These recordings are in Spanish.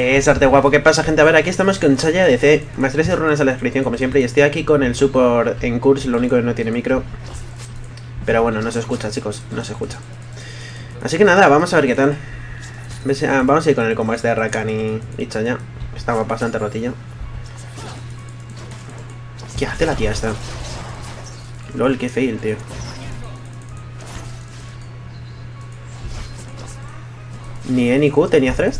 Es arte guapo. ¿Qué pasa, gente? A ver, aquí estamos con Xayah de C. Más 3 runas a la descripción, como siempre. Y estoy aquí con el support en curso. Lo único que no tiene micro. Pero bueno, no se escucha, chicos. No se escucha. Así que nada, vamos a ver qué tal. Vamos a ir con el combo este de Rakan y Xayah. Está bastante rotillo. ¿Qué hace la tía esta? Lol, qué fail, tío. Ni E ni Q, tenía 3.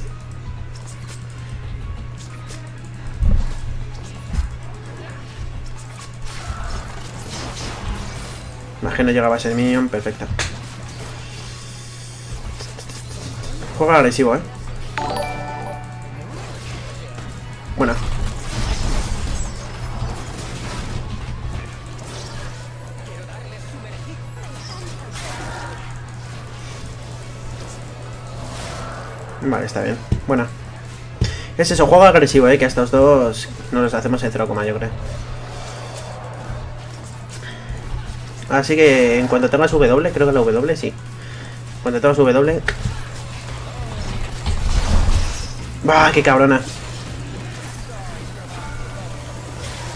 Imagino llegaba a ser minion, perfecta. Juega agresivo, eh. Buena. Vale, está bien. Buena. Es eso, juego agresivo, que a estos dos no los hacemos en 0, yo creo. Así que en cuanto tengas W, creo que la W sí. Cuando tengas W... ¡Bah, qué cabrona!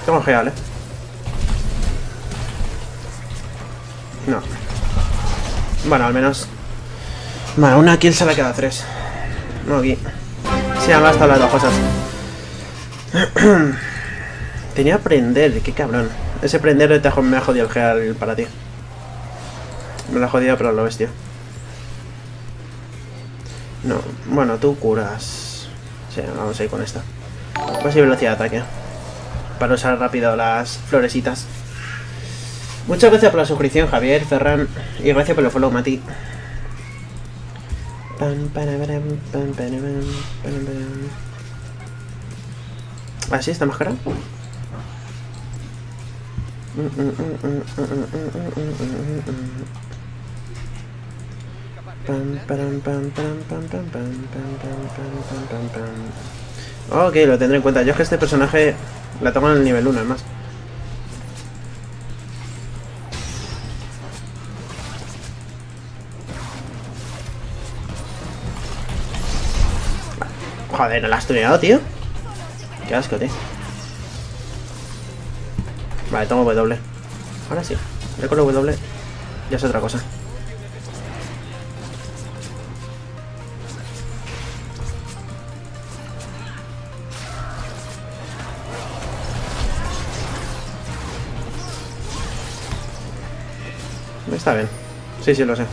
Tengo geal, eh. No. Bueno, al menos... Vale, una kill se la queda 3. No, aquí. Se han gastado las dos cosas. Tenía prender, qué cabrón. Ese prender me ha jodido el geal para ti. Me lo ha jodido, pero lo ves, tío. No, bueno, tú curas. Sí, vamos a ir con esta. Pues velocidad de ataque. Para usar rápido las florecitas. Muchas gracias por la suscripción, Javier, Ferran. Y gracias por el follow, Mati. ¿Así está más cara? Ok, lo tendré en cuenta. Yo es que este personaje la tengo en el nivel 1, además. Joder, ¿no la has tuneado, tío? Qué asco, tío. Vale, tengo W. Ahora sí. Ya con W ya es otra cosa. Está bien. Sí, sí, lo sé.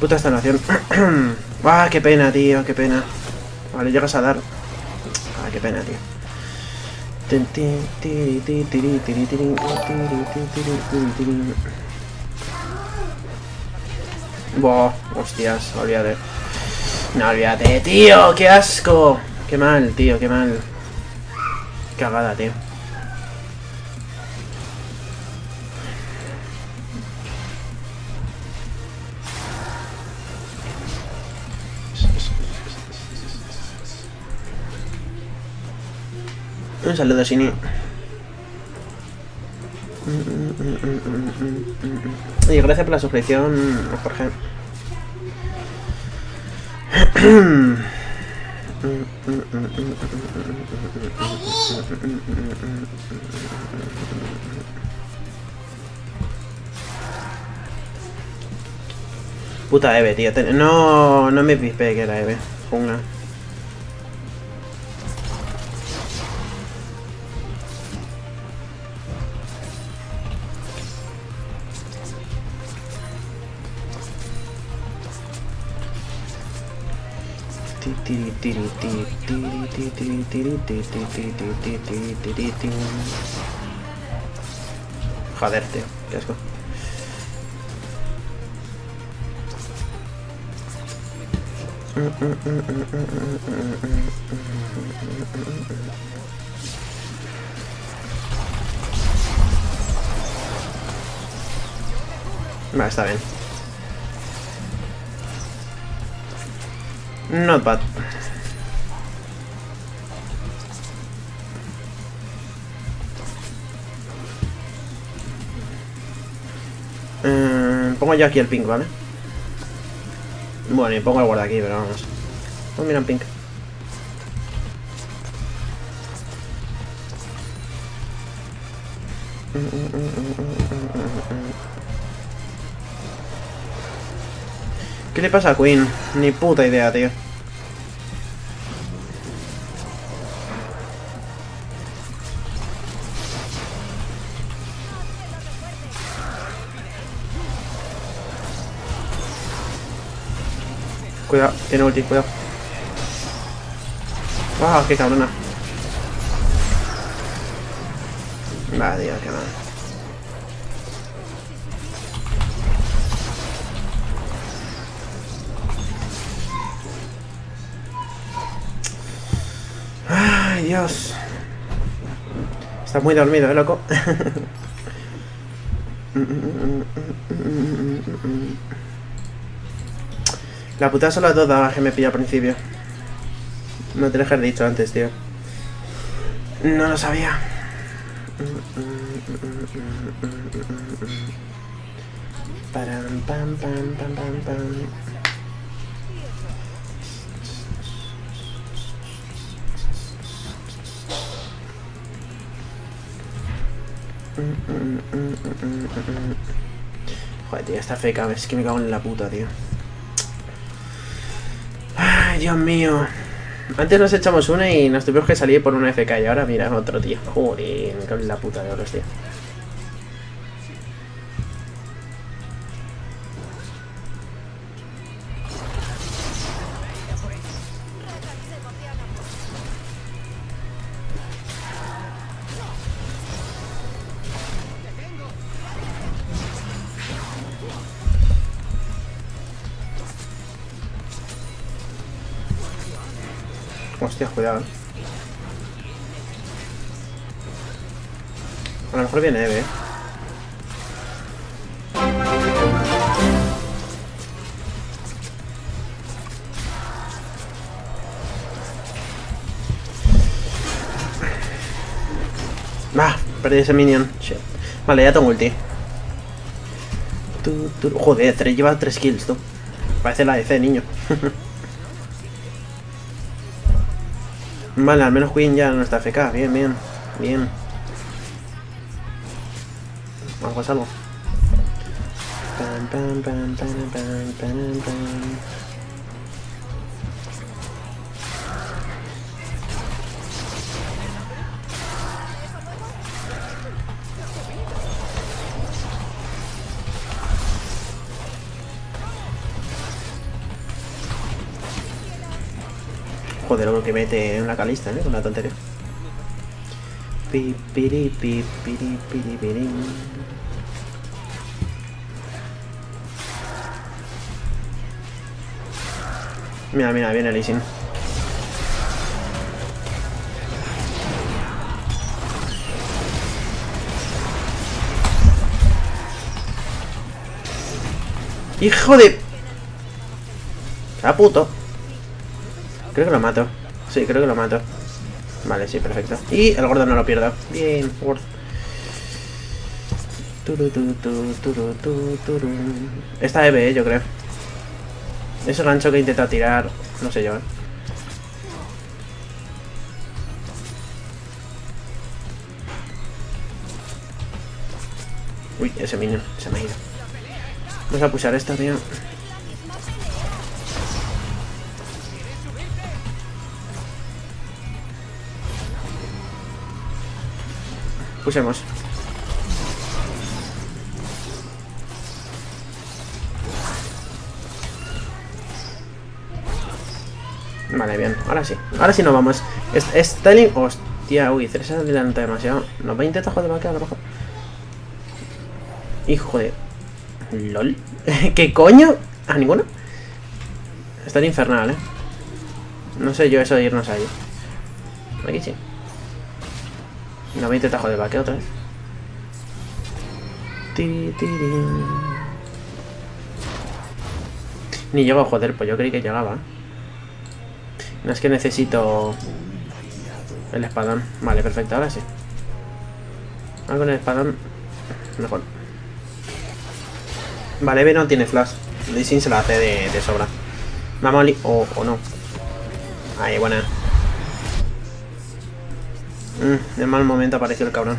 Puta estanación. Ah, qué pena, tío, qué pena. Vale, llegas a dar. Ah, qué pena, tío. Buah, hostias, olvídate. No, olvídate, tío, qué asco. Qué mal, tío, qué mal. Cagada, tío. Un saludo, Sini. Oye, gracias por la suscripción, Jorge. Puta Eve, tío. No, no me pispé que era Eve. Una. Joder, tío, qué asco. Vale, está bien. Not bad. Pongo yo aquí el ping, ¿vale? Bueno, y pongo el guarda aquí, pero vamos. Oh, mira, un ping. ¿Qué le pasa a Queen? Ni puta idea, tío. Cuidado, tiene ulti, cuidado. ¡Ah, qué cabrona! Vale, tío, qué mal. ¡Ay, Dios! Estás muy dormido, loco. La putada son las dos dagas que me pillé al principio. No te lo he dicho antes, tío. No lo sabía. Joder, tío, esta feca. Es que me cago en la puta, tío. Dios mío. Antes nos echamos una y nos tuvimos que salir por una FK y ahora mira otro, tío. Joder, me cago en la puta de oros, tío. Hostia, cuidado. A lo mejor viene Eve, ¿eh? Ah, perdí ese minion. Shit. Vale, ya tengo ulti. Joder, lleva 3 kills, tú. Parece la DC, niño. Vale, al menos Queen ya no está AFK. Bien, bien, bien. Vamos a salvo. Joder, lo que mete en la Kalista, ¿eh? Con la tontería. Mira, mira, viene Lee Sin. ¡Hijo de! ¡La puto! Creo que lo mato. Sí, creo que lo mato. Vale, sí, perfecto. Y el gordo no lo pierdo. Bien, gordo. Esta EBE, yo creo. Ese gancho que intenta tirar. No sé yo, ¿eh? Uy, ese minion se me ha ido. Vamos a pushar esta, tío. Pusemos. Vale, bien, ahora sí. Ahora sí nos vamos. Styling. Hostia, uy, 3 adelanta demasiado. Nos va a intentar joder más que a lo mejor. Hijo de. LOL. ¿Qué coño? ¿A ninguno? Está infernal, eh. No sé yo eso de irnos ahí. Aquí sí. No me intenta joder, va, ¿qué otra vez? Ni llegó, joder, pues yo creí que llegaba. No, es que necesito el espadón. Vale, perfecto, ahora sí. Ahora con el espadón mejor. Vale, Eve no tiene flash. Lee Sin se la hace de sobra. Vamos, Lee. O no. Ahí, buena. En mal momento apareció el cabrón.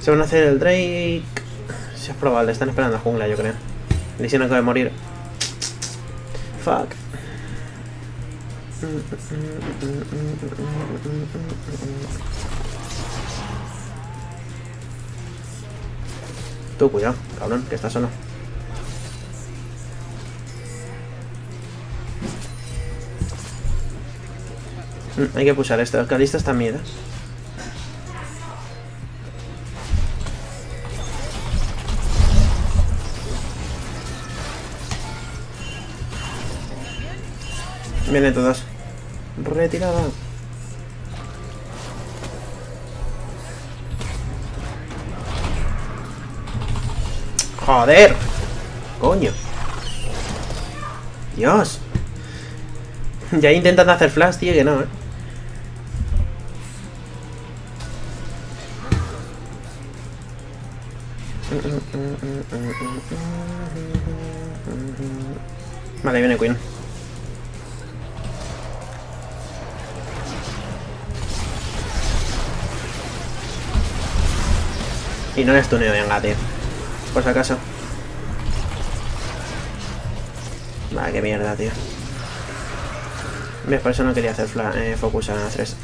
Se van a hacer el Drake. Si es probable, están esperando a jungla, yo creo. Lee Sin acaba de morir. Fuck. Tú, cuidado, cabrón, que está solo. Hay que pushar esto. Kalista está miedo. Vienen todos. Retirada. Joder. Coño. Dios. Ya intentan hacer flash, tío, que no, eh. Vale, viene Queen. Y no les tuneo, venga, tío. Por si acaso. Vale, qué mierda, tío. ¿Ves? Por eso no quería hacer focus a 3.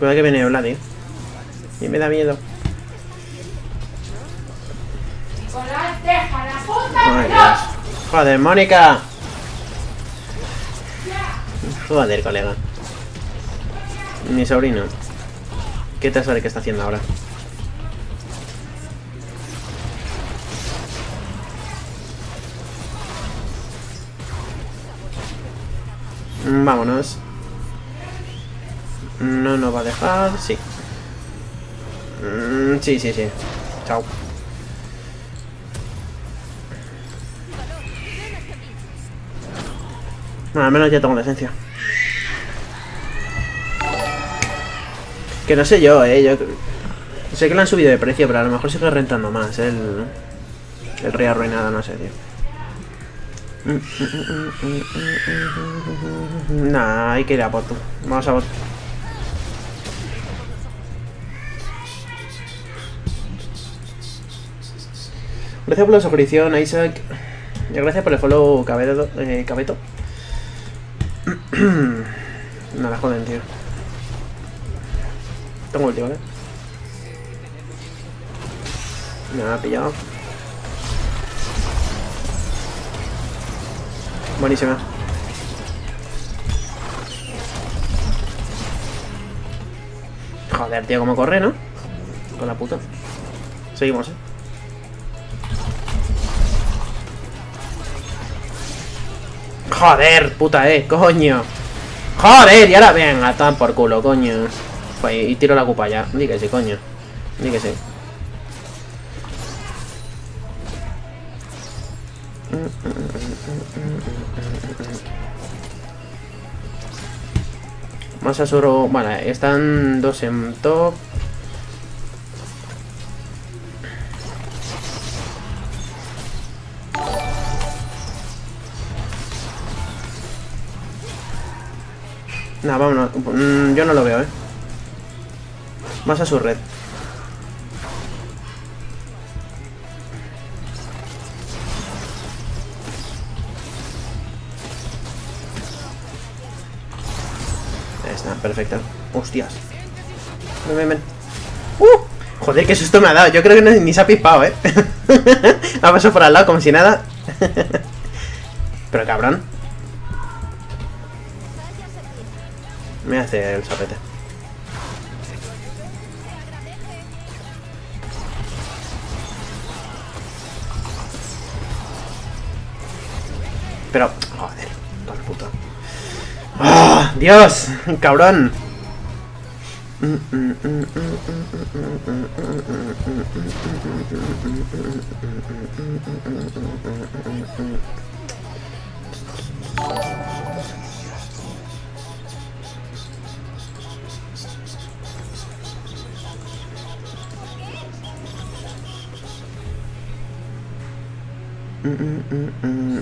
Cuidado que viene Vladi. Y me da miedo. Ay, Dios. Joder, Mónica. Joder, colega. Mi sobrino. ¿Qué te sabe que está haciendo ahora? Vámonos. No nos va a dejar. Sí. Sí, sí, sí. Chao. Bueno, al menos ya tengo la esencia. Que no sé yo, yo sé que lo han subido de precio, pero a lo mejor sigue rentando más el rey arruinado, no sé, tío. Nah, hay que ir a por tú. Vamos a por... Gracias por la suscripción, Isaac. Y gracias por el follow, Cabeto. Nada, joder, tío. Tengo ulti, ¿vale? Me ha pillado. Buenísima. Joder, tío, cómo corre, ¿no? Con la puta. Seguimos, ¿eh? Joder, puta, coño. Joder, y ahora venga, tan por culo, coño. Y tiro la cupa ya. Dí que sí, coño. Dí que sí. Más asuro. Vale, están dos en top. Nah, vámonos. Yo no lo veo, eh. Más a su red. Ahí está, perfecto. Hostias. Ven, ven, ven. Joder, qué susto me ha dado. Yo creo que no, ni se ha pispado, eh. Ha pasado por al lado como si nada. Pero cabrón. Me hace el sapete. Pero, joder, todo el puto. ¡Oh, Dios! ¡Cabrón!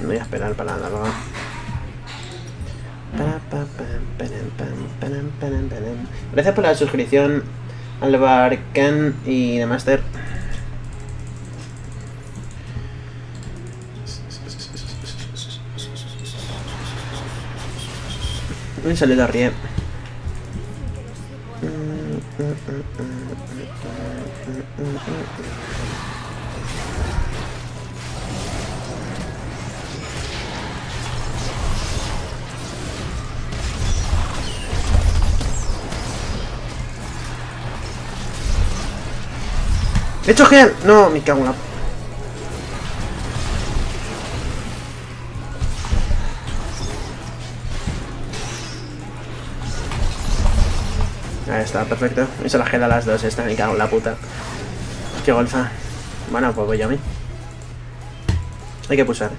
Voy a esperar para la roba. Gracias por la suscripción al Rakan y de Master. Un saludo a Rie. ¡He hecho gel! No, me cago en la... Ahí está, perfecto. Hizo la gel a las dos, esta, me cago en la puta. Qué golfa. Bueno, pues voy yo a mí. Hay que pulsar.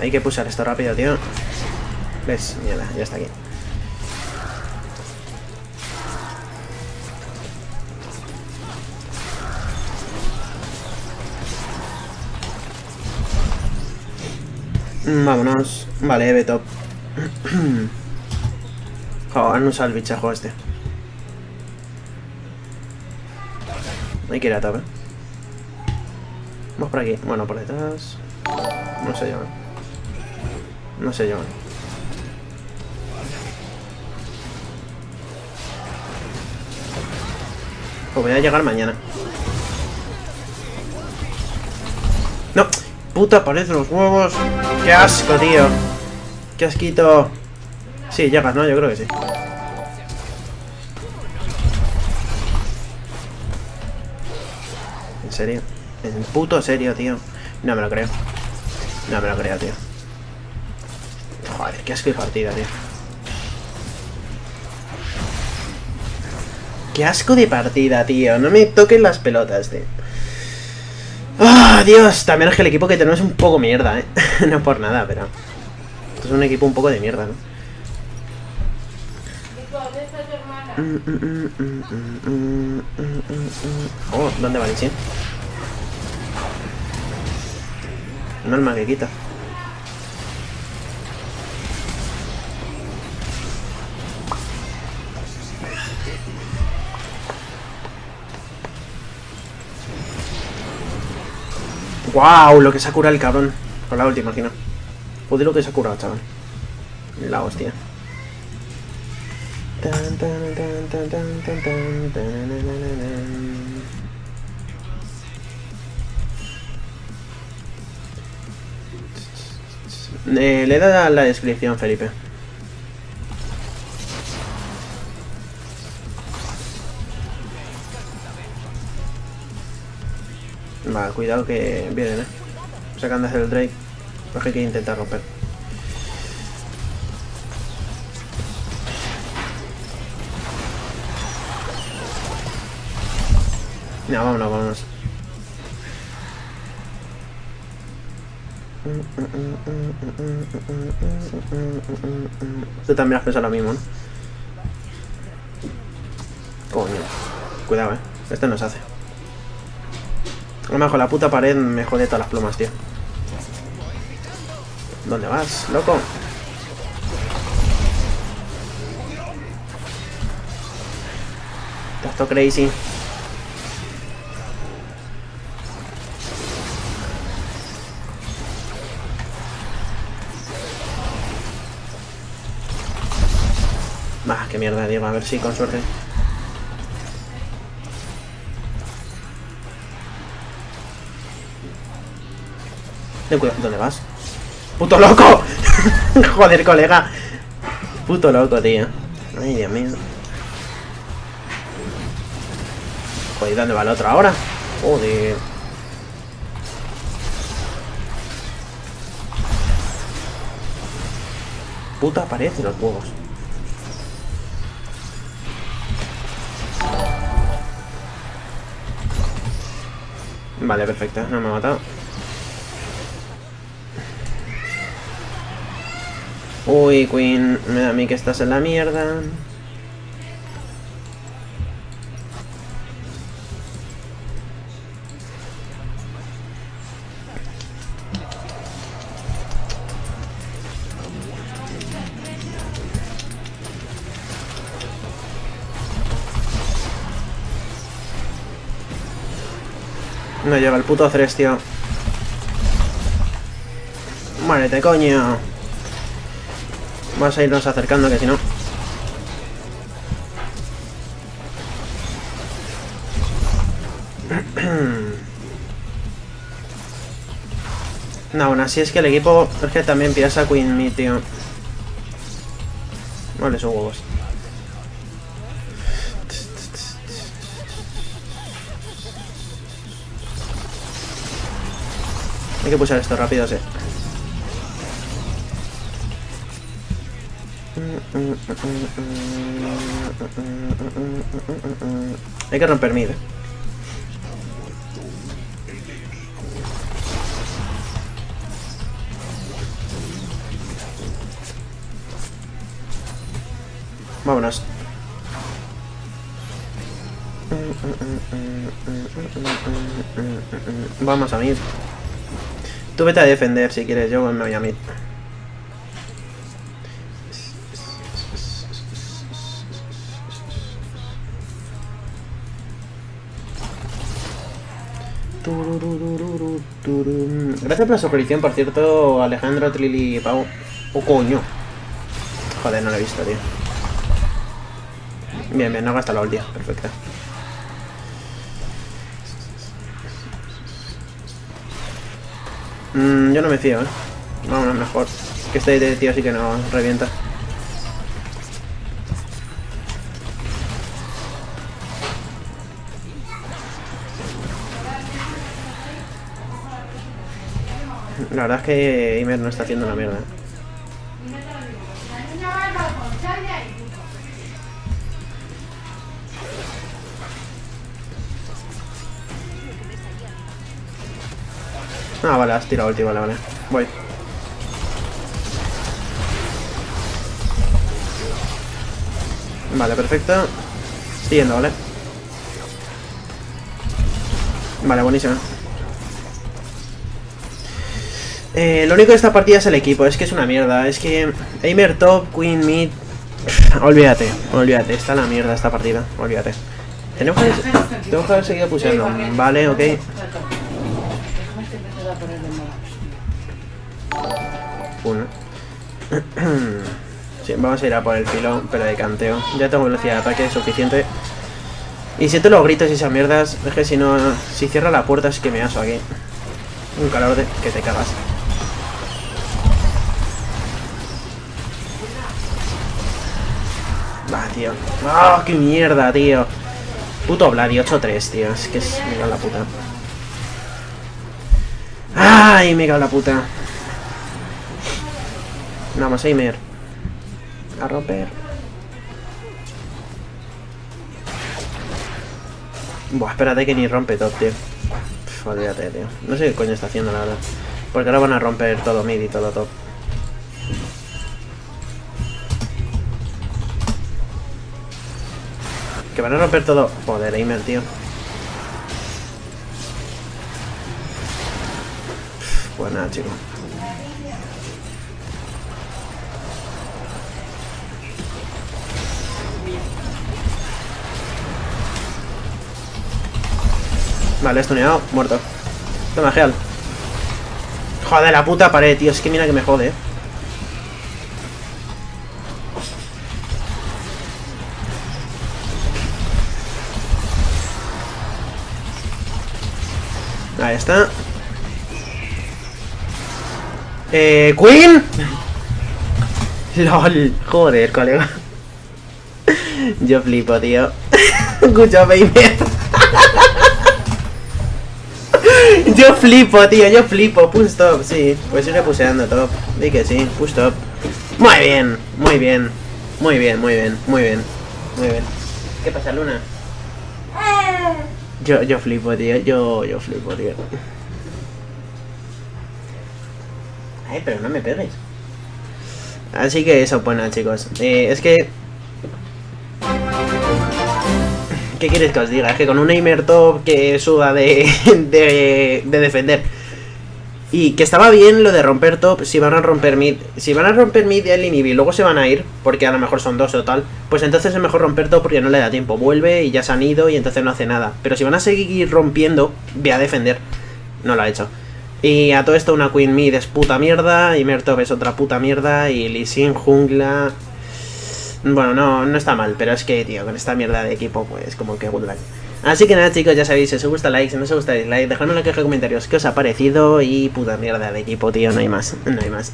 Hay que pulsar esto rápido, tío. ¿Ves? Mierda, ya está aquí. Vámonos. Vale, B-top. Joder, no usa el bichajo este. Hay que ir a top, ¿eh? Vamos por aquí. Bueno, por detrás. No sé yo. No sé yo. Pues voy a llegar mañana. ¡No! ¡Puta pared de los huevos! ¡Qué asco, tío! ¡Qué asquito! Sí, llegas, ¿no? Yo creo que sí. ¿En serio? ¿En puto serio, tío? No me lo creo. No me lo creo, tío. Joder, qué asco de partida, tío. Qué asco de partida, tío. No me toquen las pelotas, tío. ¡Ah, oh, Dios! También es que el equipo que tenemos es un poco mierda, ¿eh? No por nada, pero... Esto es un equipo un poco de mierda, ¿no? Oh, ¿dónde va Lee Sin? Un alma que quita. ¡Wow! Lo que se ha curado el cabrón. Con la última, imagino. Joder, lo que se ha curado, chaval. La hostia. Le da la descripción, Felipe. Va, cuidado que vienen, ¿eh? Sacando hacer el Drake. Porque hay que intentar romper. No, vámonos, vámonos. Tú también has pensado lo mismo, ¿no? Coño. Cuidado, Este nos hace. A lo mejor la puta pared me jode todas las plumas, tío. ¿Dónde vas, loco? Te has tocado crazy. Bah, qué mierda, Diego. A ver si con suerte. Ten cuidado, ¿dónde vas? ¡Puto loco! Joder, colega. Puto loco, tío. Ay, Dios mío. Joder, ¿dónde va el otro ahora? Joder. Puta pared en los juegos. Vale, perfecto. No me ha matado. Uy, Queen. Me da a mí que estás en la mierda. No lleva el puto tres, tío. Muérete, coño. Vas a irnos acercando, que si no... No, aún así es que el equipo... Es que también piensa Queen Me, tío. Vale, son huevos. Hay que pulsar esto rápido, sí. Hay que romper mid. Vámonos. Vamos a mid. Tú vete a defender si quieres, yo me voy a mid. Gracias por la suscripción, por cierto, Alejandro, Trili, Pau. ¡Oh, coño! Joder, no lo he visto, tío. Bien, bien, no gasta la ulti. Perfecto. Yo no me fío, eh. Vámonos mejor. Que este tío sí que nos revienta. La verdad es que Imer no está haciendo la mierda. Ah, vale, has tirado ulti, vale. Voy. Vale, perfecto. Estoy yendo, ¿vale? Vale, buenísimo. Lo único de esta partida es el equipo. Es que es una mierda. Es que... Aimer top, Queen mid... Olvídate, olvídate. Está la mierda esta partida. Olvídate. Tenemos que haber seguido puseando. Vale, ok. Uno. Sí, vamos a ir a por el filo, pero de canteo. Ya tengo velocidad de ataque suficiente. Y siento los gritos y esas mierdas. Es que si no... Si cierra la puerta es que me aso aquí. Un calor de... que te cagas. Va, tío. ¡Ah, qué mierda, tío! Puto Vladi, 8-3, tío. Es que es... Me cago en la puta. ¡Ay, me cago en la puta! Vamos, Aimer. A romper. Buah, espérate que ni rompe top, tío. Pff, olvídate, tío. No sé qué coño está haciendo, la verdad. Porque ahora van a romper todo mid y todo top. Que van a romper todo... Joder, Aimer, tío. Pff, pues nada, chicos. Vale, estuneado, muerto. Toma, Geal. Joder, la puta pared, tío. Es que mira que me jode, eh. Ahí está. ¿Queen? Lol, joder, colega. Yo flipo, tío. Escúchame, Ivette. Yo flipo, tío, yo flipo. Push top, sí. Pues iré puseando top. Di que sí, push top. Muy bien, muy bien. Muy bien, muy bien, muy bien. Muy bien. ¿Qué pasa, Luna? Yo flipo, tío. Yo flipo, tío. Ay, pero no me pegues. Así que eso, bueno, chicos. Es que... ¿Qué quieres que os diga? Es que con un aimer top que suda de defender. Y que estaba bien lo de romper top. Si van a romper mid, y el inhibi, luego se van a ir, porque a lo mejor son dos o tal, pues entonces es mejor romper top porque no le da tiempo. Vuelve y ya se han ido y entonces no hace nada. Pero si van a seguir rompiendo, ve a defender. No lo ha hecho. Y a todo esto una Queen mid es puta mierda, y Mertop es otra puta mierda, y Lee Sin jungla... Bueno, no está mal, pero es que, tío, con esta mierda de equipo, pues como que good luck. Así que nada, chicos, ya sabéis, si os gusta like, si no os gusta dislike, dejadme en la caja de comentarios qué os ha parecido, y puta mierda de equipo, tío, no hay más, no hay más.